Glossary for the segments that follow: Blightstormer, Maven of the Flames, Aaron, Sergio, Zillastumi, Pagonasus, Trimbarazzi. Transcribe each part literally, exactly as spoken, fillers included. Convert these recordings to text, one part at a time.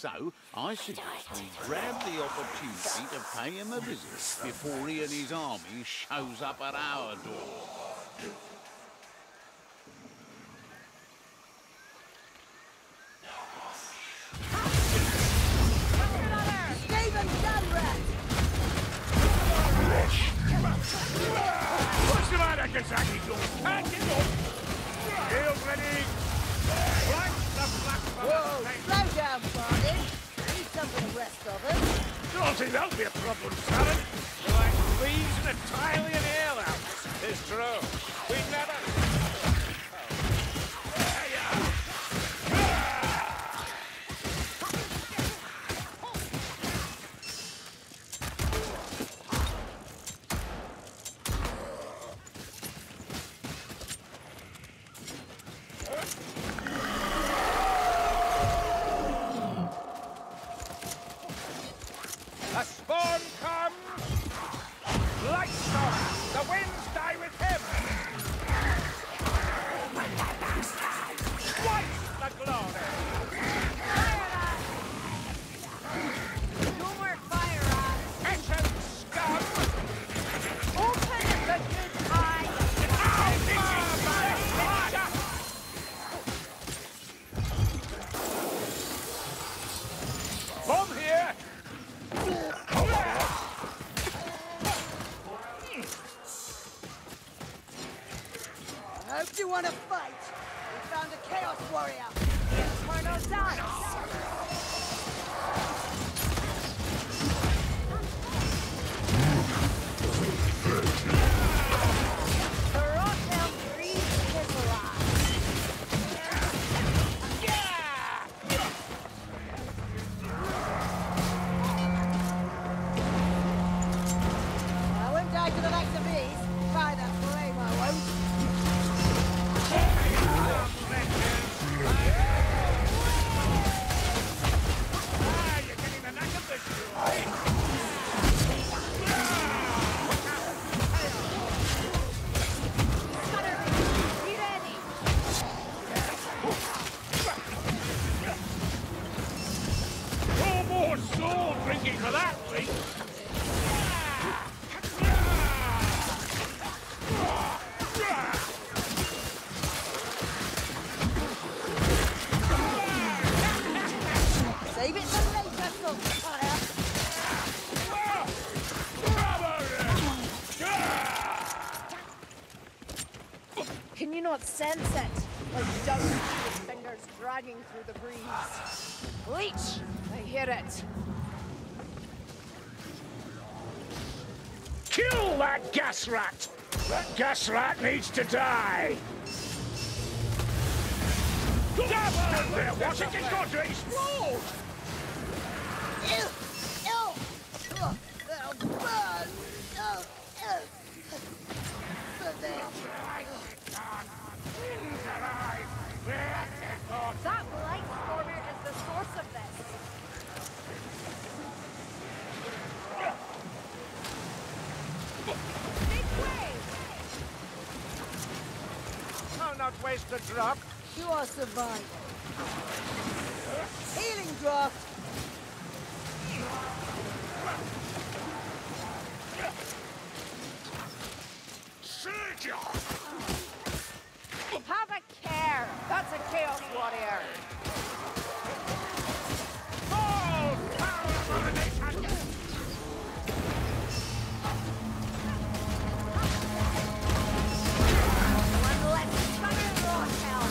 so I suggest we grab the opportunity to pay him a visit before he and his army shows up at our door. What's the matter, Kazaki? You're packing up! Heal ready! Right the black Whoa, slow down, Barney! Need something to rest of us. Don't think that'll be a problem, Salad. We're like leaves in a Thailand airlock. It's true. We never... Sense it, like dust with fingers dragging through the breeze. Bleach! I hear it. Kill that gas rat! That gas rat needs to die! Damn it! There, watch it, it's going to explode! Ew! Ew! Ew! That'll burn! Oh, ew! That Blightstormer is the source of this. Make way! I'll not waste a drop. You are surviving. Healing drop! Sergio! Have a care! That's a Chaos Warrior! All power of elimination! One less fucking raw hell!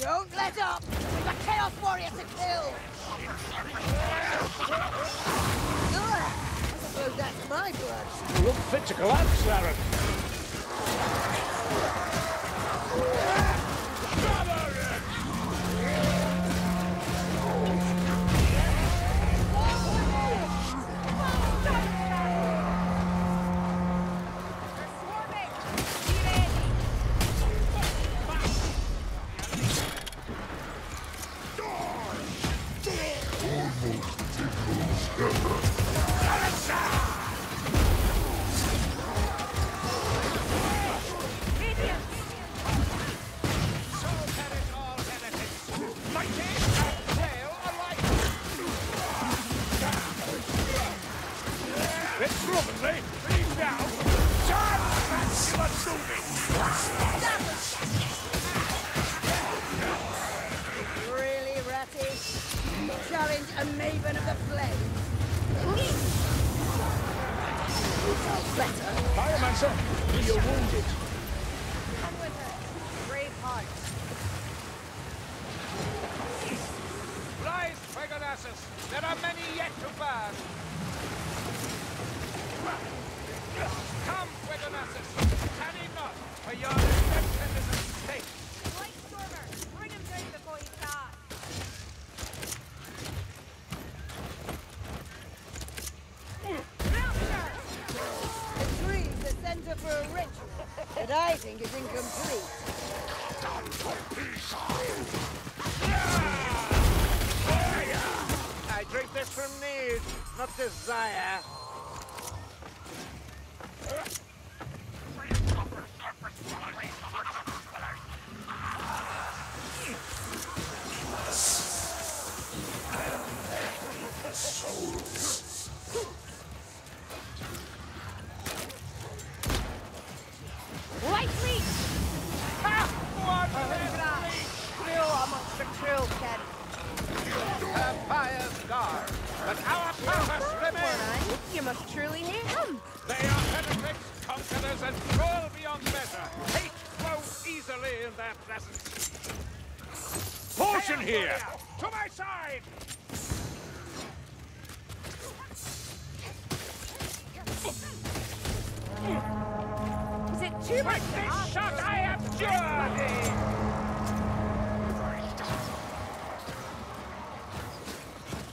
Don't let up! We've got Chaos Warrior to kill! Ugh, I suppose that's my blood. You look fit to collapse, Aaron. A Maven of the Flames. Better. Pyromancer, you're wounded. Come with her, brave heart. Rise, Pagonasus. There are many yet to burn. Come, Pagonasus. Tarry not, for your redemption is at stake. Blightstormer, bring him down before he dies. For a ritual that I think is incomplete. I drink this from need, not desire. Here. To my side! Is it too much? With this oh, shot, I am journey!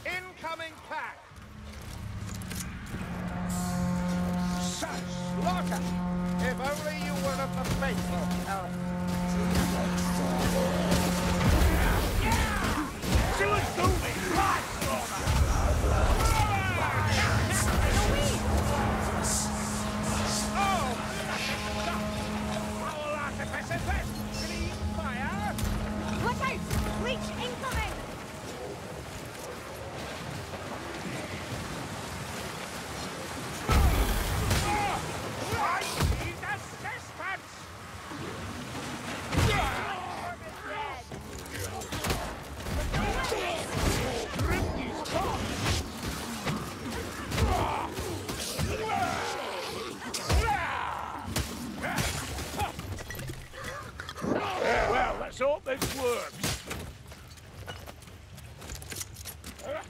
Incoming pack! Such slaughter! If only you were not the faithful, Aaron. Zillastumi! Blightstormer!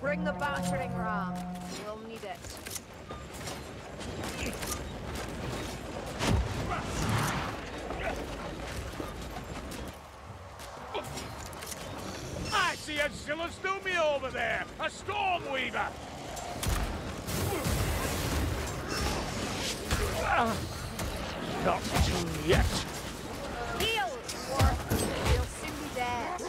Bring the battering ram. We'll need it. I see a Zillastumi over there! A storm weaver! Not too yet! Heal, dwarf! You'll soon be dead.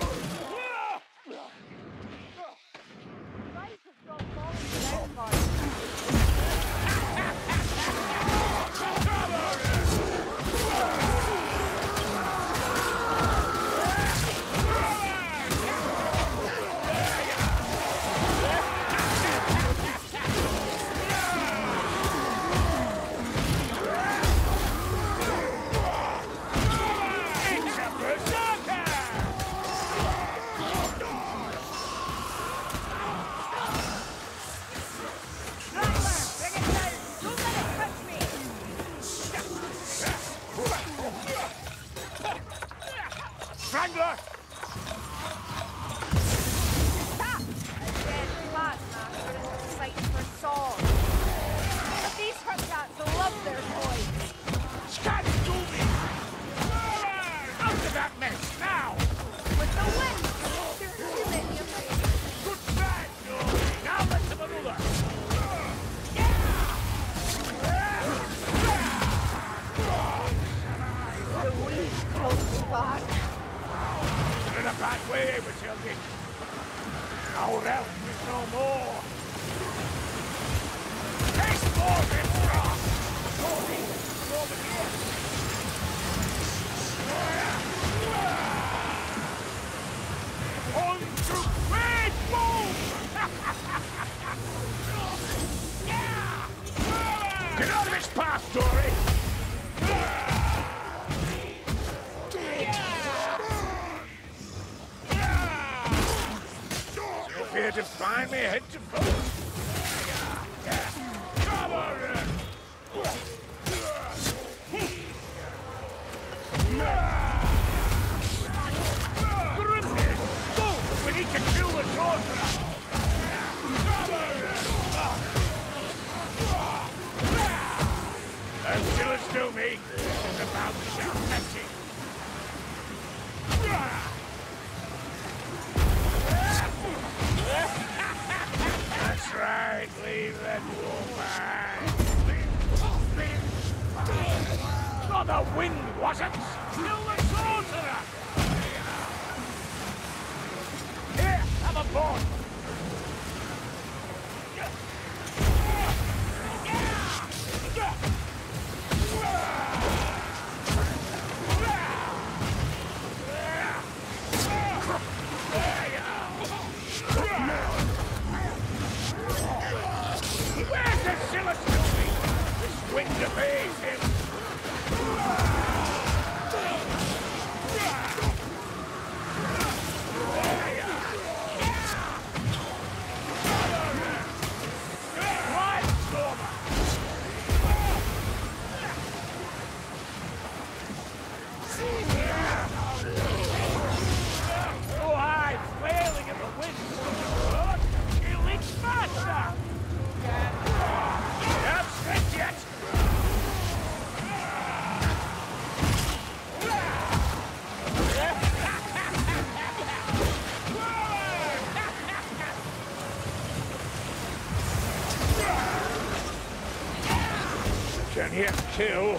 Kill.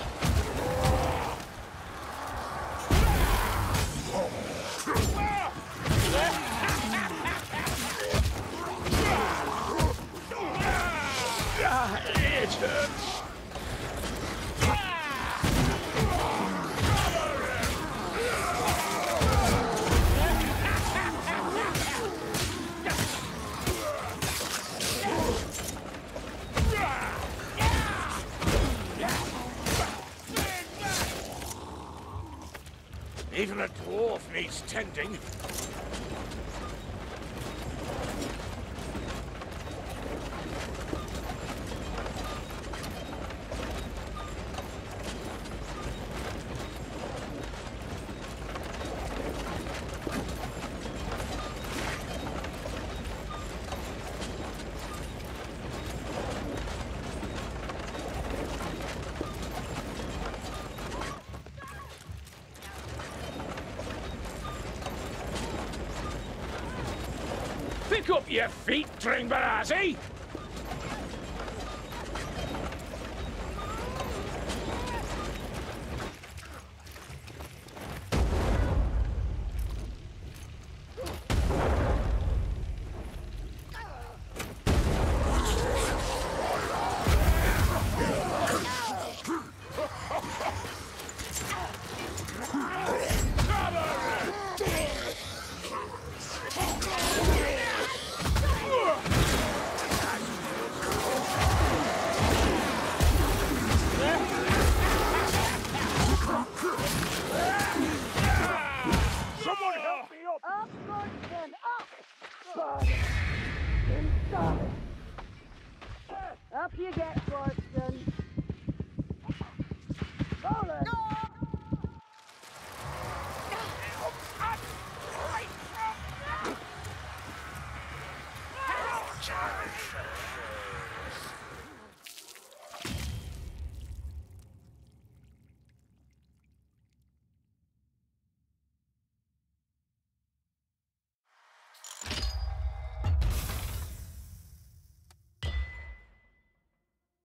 Even a dwarf needs tending. Pick up your feet, Trimbarazzi! Charge!